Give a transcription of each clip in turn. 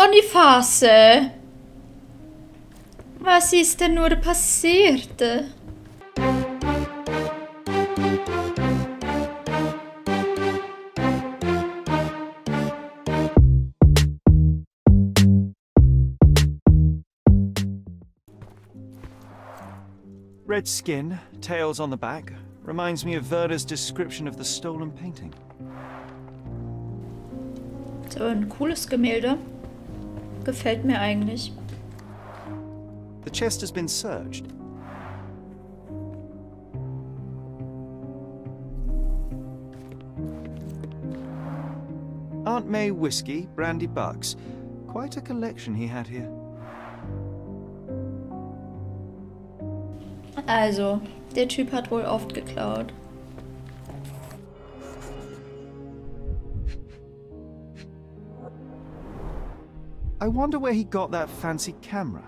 Boniface! Was ist denn nur passiert? Red skin, tails on the back, reminds me of Werder's description of the stolen painting. So ein cooles Gemälde. Gefällt mir eigentlich. The chest has been searched. Aunt May whiskey, brandy bucks. Quite a collection he had here. Also, der Typ hat wohl oft geklaut. I wonder where he got that fancy camera.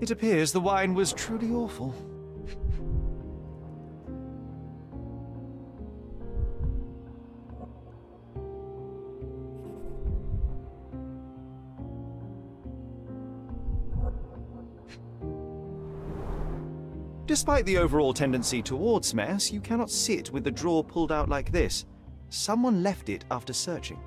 It appears the wine was truly awful. Despite the overall tendency towards mess, you cannot sit with the drawer pulled out like this. Someone left it after searching.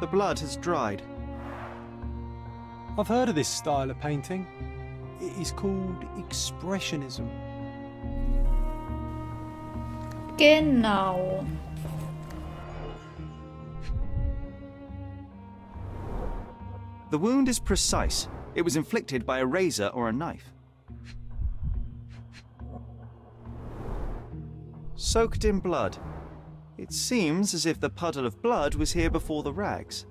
The blood has dried. I've heard of this style of painting. It is called Expressionism. Genau. The wound is precise. It was inflicted by a razor or a knife. Soaked in blood. It seems as if the puddle of blood was here before the rags.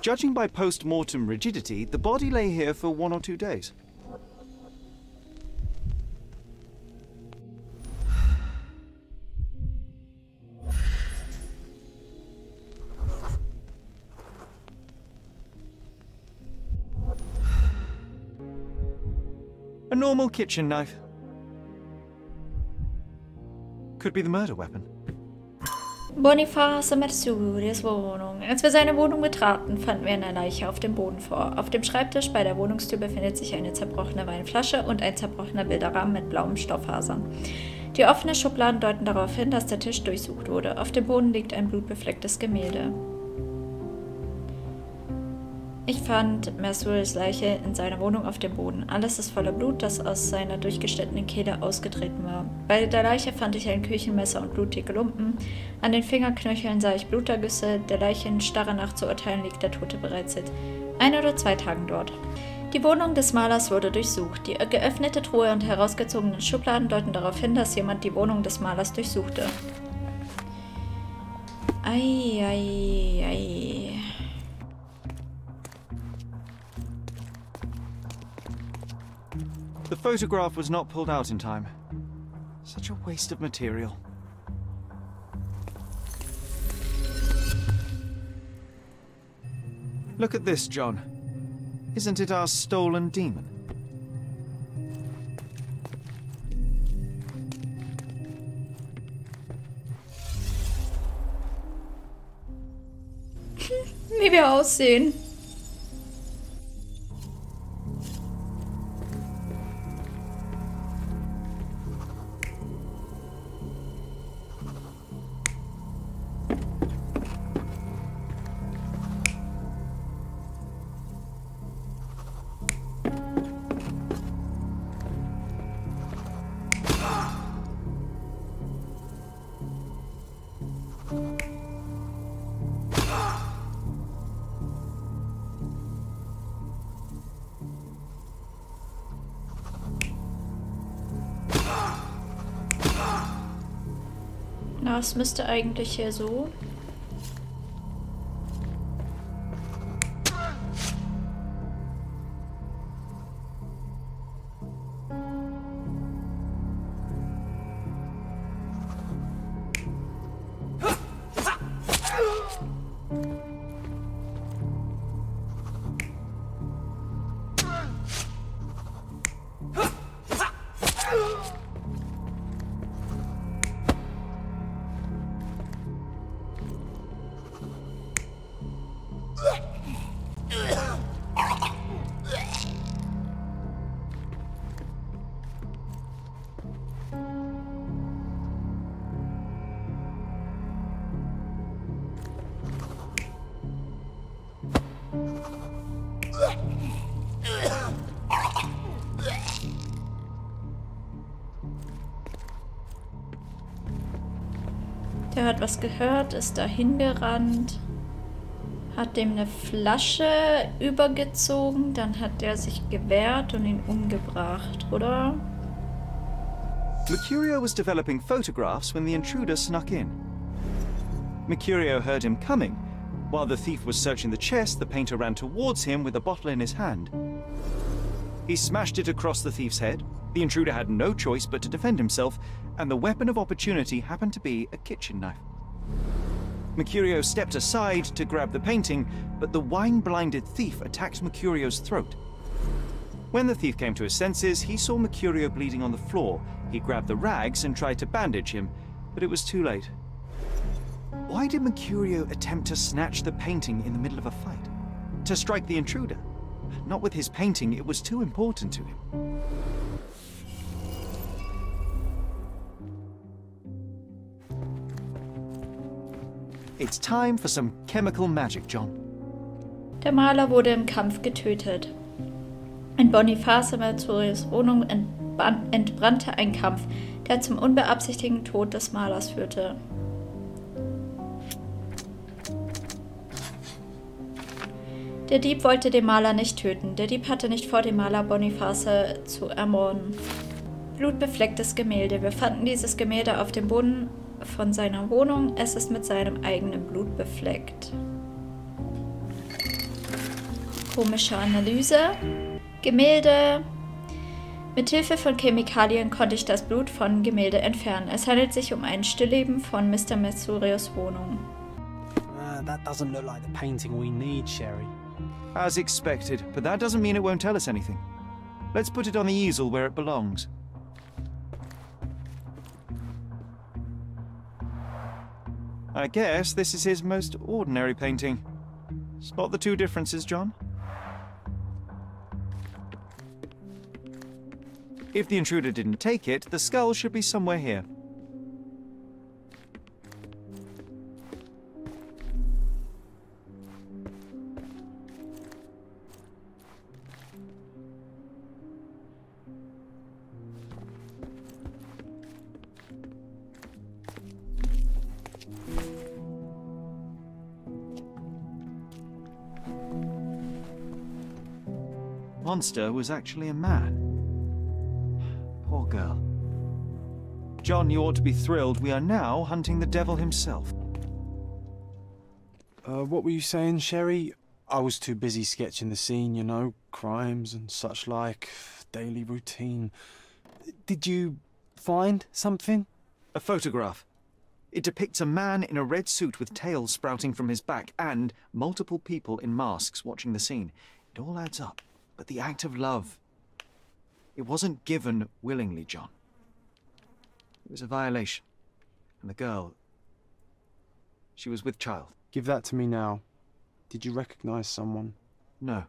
Judging by post-mortem rigidity, the body lay here for 1 or 2 days. A normal kitchen knife. Could be the murder weapon. Boniface Matsuguris Wohnung. Als wir seine Wohnung betraten, fanden wir eine Leiche auf dem Boden vor. Auf dem Schreibtisch bei der Wohnungstür befindet sich eine zerbrochene Weinflasche und ein zerbrochener Bilderrahmen mit blauen Stofffasern. Die offenen Schubladen deuten darauf hin, dass der Tisch durchsucht wurde. Auf dem Boden liegt ein blutbeflecktes Gemälde. Ich fand Matsuguris Leiche in seiner Wohnung auf dem Boden. Alles ist voller Blut, das aus seiner durchgeschnittenen Kehle ausgetreten war. Bei der Leiche fand ich ein Küchenmesser und blutige Lumpen. An den Fingerknöcheln sah ich Blutergüsse. Der Leichenstarre nach zu urteilen liegt der Tote bereits seit 1 oder 2 Tagen dort. Die Wohnung des Malers wurde durchsucht. Die geöffnete Truhe und herausgezogenen Schubladen deuten darauf hin, dass jemand die Wohnung des Malers durchsuchte. Ei, ei, ei. The photograph was not pulled out in time. Such a waste of material. Look at this, John. Isn't it our stolen demon? Wie wir aussehen. es müsste eigentlich hier so. Der hat was gehört, ist dahin gerannt, hat dem eine Flasche übergezogen, dann hat der sich gewehrt und ihn umgebracht, oder? Mercurio was developing photographs when the intruder snuck in. Mercurio heard him coming. While the thief was searching the chest, the painter ran towards him with a bottle in his hand. He smashed it across the thief's head. The intruder had no choice but to defend himself, and the weapon of opportunity happened to be a kitchen knife. Mercurio stepped aside to grab the painting, but the wine-blinded thief attacked Mercurio's throat. When the thief came to his senses, he saw Mercurio bleeding on the floor. He grabbed the rags and tried to bandage him, but it was too late. Why did Mercurio attempt to snatch the painting in the middle of a fight? To strike the intruder? Not with his painting, it was too important to him. It's time for some chemical magic, John. Der Maler wurde im Kampf getötet. In Boniface Matsuguris Wohnung entbrannte ein Kampf, der zum unbeabsichtigten Tod des Malers führte. Der Dieb wollte den Maler nicht töten. Der Dieb hatte nicht vor, den Maler Boniface zu ermorden. Blutbeflecktes Gemälde. Wir fanden dieses Gemälde auf dem Boden von seiner Wohnung. Es ist mit seinem eigenen Blut befleckt. Komische Analyse. Gemälde. Mithilfe von Chemikalien konnte ich das Blut von Gemälde entfernen. Es handelt sich um ein Stillleben von Mr. Matsuguri's Wohnung. That doesn't look like the painting we need, Sherry. As expected, but that doesn't mean it won't tell us anything. Let's put it on the easel where it belongs. I guess this is his most ordinary painting. Spot the two differences, John? If the intruder didn't take it, the skull should be somewhere here. The monster was actually a man. Poor girl. John, you ought to be thrilled. We are now hunting the devil himself. What were you saying, Sherry? I was too busy sketching the scene, you know, crimes and such like, daily routine. Did you find something? A photograph. It depicts a man in a red suit with tails sprouting from his back and multiple people in masks watching the scene. It all adds up. But the act of love, it wasn't given willingly, John. It was a violation. And the girl, she was with child. Give that to me now. Did you recognize someone? No.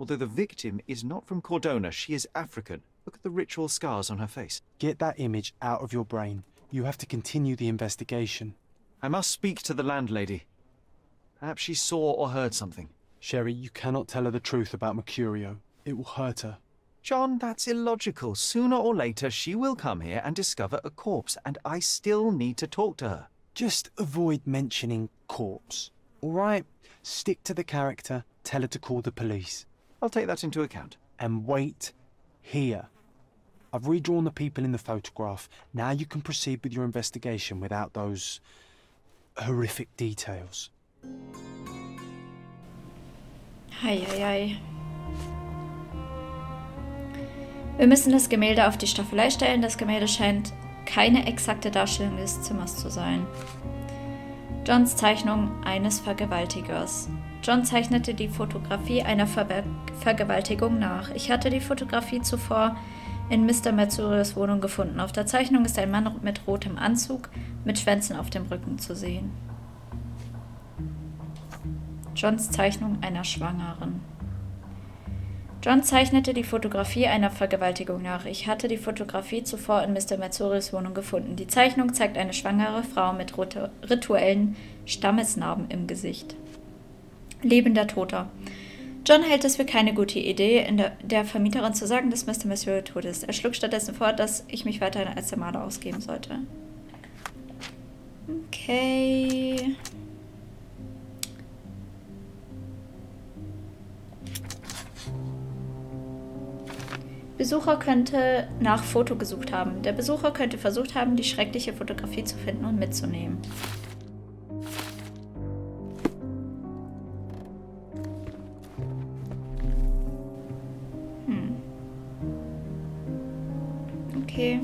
Although the victim is not from Cordona, she is African. Look at the ritual scars on her face. Get that image out of your brain. You have to continue the investigation. I must speak to the landlady. Perhaps she saw or heard something. Sherry, you cannot tell her the truth about Mercurio. It will hurt her. John, that's illogical. Sooner or later, she will come here and discover a corpse, and I still need to talk to her. Just avoid mentioning corpse, all right? Stick to the character, tell her to call the police. I'll take that into account. And wait here. I've redrawn the people in the photograph. Now you can proceed with your investigation without those horrific details. Wir müssen das Gemälde auf die Staffelei stellen. Das Gemälde scheint keine exakte Darstellung des Zimmers zu sein. Johns Zeichnung eines Vergewaltigers. John zeichnete die Fotografie einer Vergewaltigung nach. Ich hatte die Fotografie zuvor in Mr. Matsuris Wohnung gefunden. Auf der Zeichnung ist ein Mann mit rotem Anzug mit Schwänzen auf dem Rücken zu sehen. Johns Zeichnung einer Schwangeren. John zeichnete die Fotografie einer Vergewaltigung nach. Ich hatte die Fotografie zuvor in Mr. Matsuris Wohnung gefunden. Die Zeichnung zeigt eine schwangere Frau mit rituellen Stammesnarben im Gesicht. Lebender Toter. John hält es für keine gute Idee, der Vermieterin zu sagen, dass Mr. Matsuris tot ist. Er schlug stattdessen vor, dass ich mich weiterhin als der Maler ausgeben sollte. Okay. Besucher könnte nach Foto gesucht haben. Der Besucher könnte versucht haben, die schreckliche Fotografie zu finden und mitzunehmen. Okay.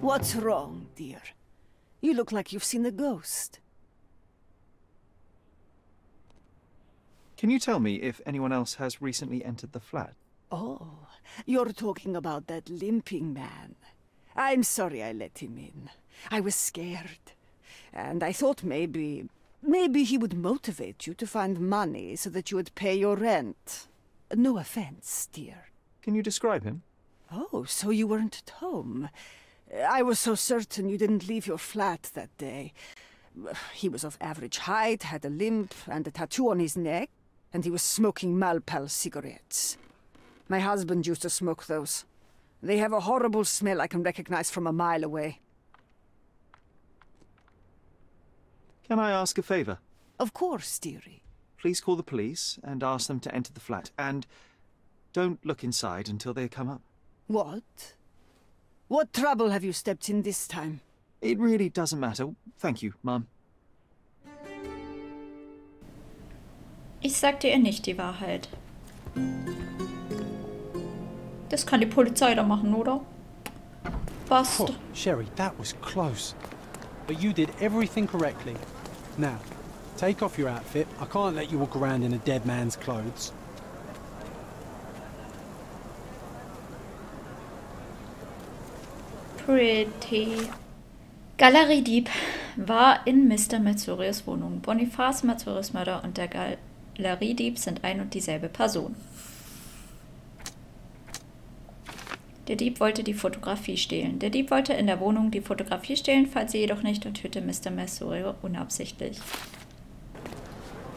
What's wrong, dear? You look like you've seen a ghost. Can you tell me if anyone else has recently entered the flat? Oh, you're talking about that limping man. I'm sorry I let him in. I was scared. And I thought maybe he would motivate you to find money so that you would pay your rent. No offense, dear. Can you describe him? Oh, so you weren't at home. I was so certain you didn't leave your flat that day. He was of average height, had a limp and a tattoo on his neck, and he was smoking Malpal cigarettes. My husband used to smoke those. They have a horrible smell I can recognize from a mile away. Can I ask a favor? Of course, dearie. Please call the police and ask them to enter the flat, and don't look inside until they come up. What? What trouble have you stepped in this time? It really doesn't matter. Thank you, Mom. Ich sagte ihr nicht die Wahrheit. Das kann die Polizei da machen, oder? Passt. Oh, Sherry, that was close. But you did everything correctly. Now, take off your outfit. I can't let you walk around in a dead man's clothes. Pretty. Galeriedieb war in Mr. Matsuris Wohnung. Boniface Matsuris Mörder und der Galeriedieb sind ein und dieselbe Person. Der Dieb wollte die Fotografie stehlen. Der Dieb wollte in der Wohnung die Fotografie stehlen, fand sie jedoch nicht und tötete Mr. Matsuri unabsichtlich.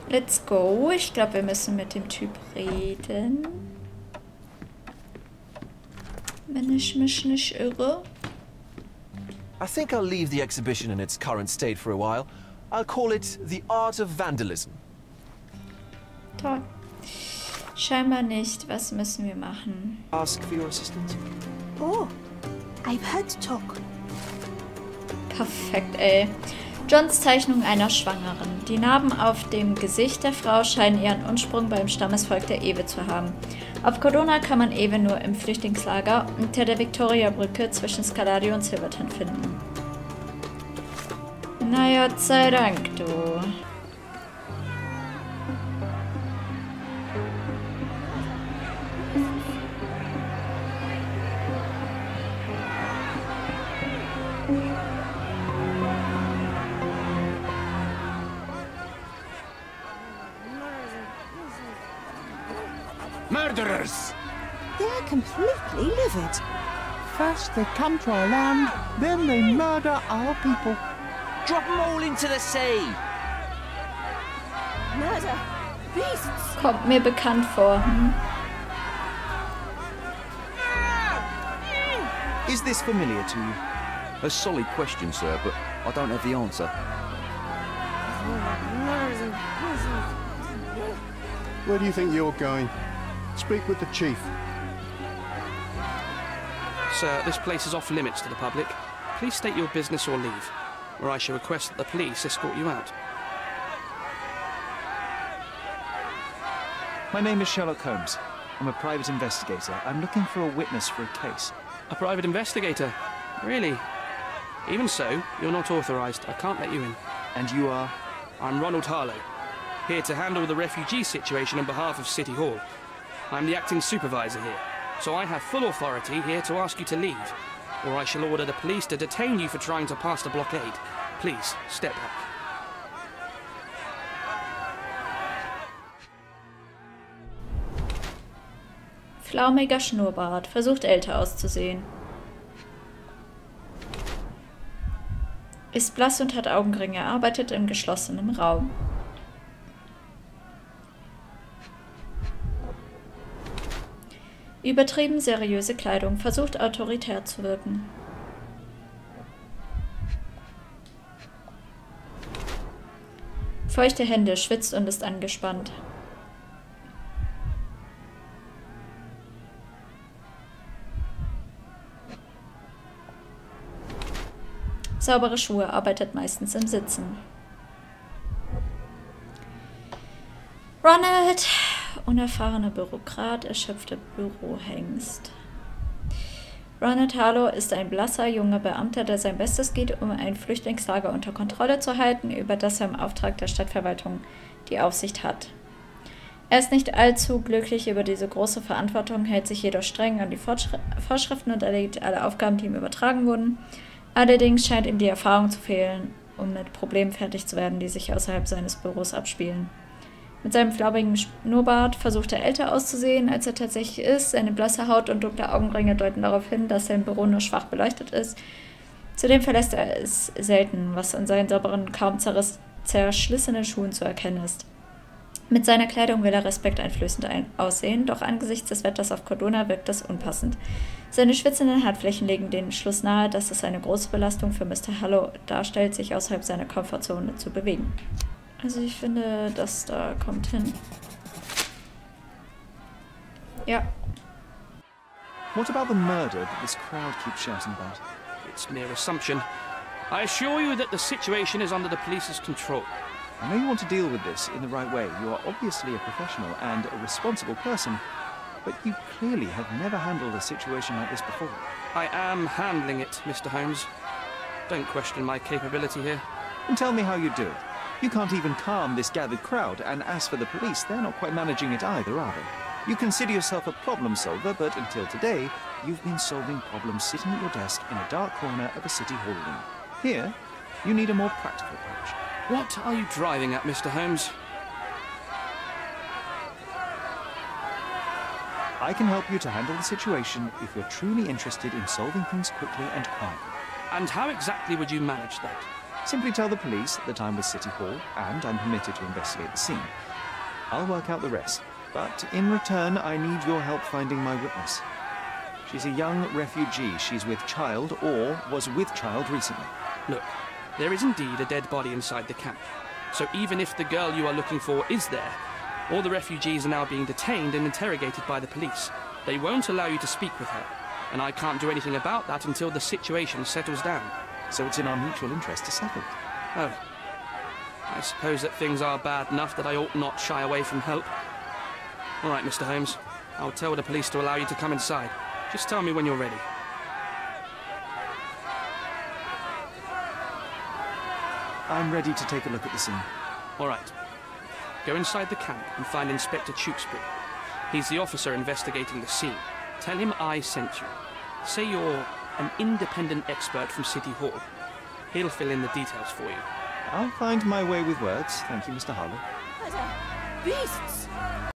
Let's go. Ich glaube, wir müssen mit dem Typ reden. Wenn ich mich nicht irre. I think I'll leave the exhibition in its current state for a while. I'll call it the art of vandalism. Toll. Scheinbar nicht. Was müssen wir machen? Ask for your assistance. Oh, I've heard talk. Perfekt, ey. Johns Zeichnung einer Schwangeren. Die Narben auf dem Gesicht der Frau scheinen ihren Ursprung beim Stammesvolk der Ewe zu haben. Auf Cordona kann man Ewe nur im Flüchtlingslager unter der Victoria-Brücke zwischen Scalario und Silverton finden. Na ja, sei Dank, du. Murderers! They're completely livid. First they come to our land, then they murder our people. Drop them all into the sea! Murder! Beasts! Kommt mir bekannt vor. Is this familiar to you? A solid question, sir, but I don't have the answer. Where do you think you're going? Speak with the chief. Sir, this place is off limits to the public. Please state your business or leave, or I shall request that the police escort you out. My name is Sherlock Holmes. I'm a private investigator. I'm looking for a witness for a case. A private investigator? Really? Even so, you're not authorised. I can't let you in. And you are? I'm Ronald Harlow, here to handle the refugee situation on behalf of City Hall. I'm the acting supervisor here, so I have full authority here to ask you to leave, or I shall order the police to detain you for trying to pass the blockade. Please, step back. Flaumiger Schnurrbart, versucht älter auszusehen. Ist blass und hat Augenringe, arbeitet im geschlossenen Raum. Übertrieben seriöse Kleidung, versucht autoritär zu wirken. Feuchte Hände, schwitzt und ist angespannt. Saubere Schuhe, arbeitet meistens im Sitzen. Ronald, unerfahrener Bürokrat, erschöpfter Bürohengst. Ronald Harlow ist ein blasser, junger Beamter, der sein Bestes gibt, um ein Flüchtlingslager unter Kontrolle zu halten, über das er im Auftrag der Stadtverwaltung die Aufsicht hat. Er ist nicht allzu glücklich über diese große Verantwortung, hält sich jedoch streng an die Vorschriften und erledigt alle Aufgaben, die ihm übertragen wurden. Allerdings scheint ihm die Erfahrung zu fehlen, um mit Problemen fertig zu werden, die sich außerhalb seines Büros abspielen. Mit seinem flaubigen Schnurrbart versucht er älter auszusehen, als er tatsächlich ist. Seine blasse Haut und dunkle Augenringe deuten darauf hin, dass sein Büro nur schwach beleuchtet ist. Zudem verlässt er es selten, was an seinen sauberen, kaum zerschlissenen Schuhen zu erkennen ist. Mit seiner Kleidung will er respekteinflößend aussehen, doch angesichts des Wetters auf Cordona wirkt das unpassend. Seine schwitzenden Handflächen legen den Schluss nahe, dass es eine große Belastung für Mr. Harlow darstellt, sich außerhalb seiner Komfortzone zu bewegen. Also ich finde, das da kommt hin. Ja. What about the murder that this crowd keeps shouting about? It's mere assumption. I assure you that the situation is under the police's control. I know you want to deal with this in the right way. You are obviously a professional and a responsible person, but you clearly have never handled a situation like this before. I am handling it, Mr. Holmes. Don't question my capability here. And tell me how you do it. You can't even calm this gathered crowd, and as for the police, they're not quite managing it either, are they? You consider yourself a problem solver, but until today, you've been solving problems sitting at your desk in a dark corner of a city hall room. Here, you need a more practical approach. What are you driving at, Mr. Holmes? I can help you to handle the situation if you're truly interested in solving things quickly and quietly. And how exactly would you manage that? Simply tell the police that I'm with City Hall and I'm permitted to investigate the scene. I'll work out the rest, but in return I need your help finding my witness. She's a young refugee. She's with child or was with child recently. Look. There is indeed a dead body inside the camp, so even if the girl you are looking for is there, all the refugees are now being detained and interrogated by the police. They won't allow you to speak with her, and I can't do anything about that until the situation settles down. So it's in our mutual interest to settle it. Oh. I suppose that things are bad enough that I ought not shy away from help. All right, Mr. Holmes, I'll tell the police to allow you to come inside. Just tell me when you're ready. I'm ready to take a look at the scene. All right. Go inside the camp and find Inspector Chukesbury. He's the officer investigating the scene. Tell him I sent you. Say you're an independent expert from City Hall. He'll fill in the details for you. I'll find my way with words. Thank you, Mr. Harlow. Beasts!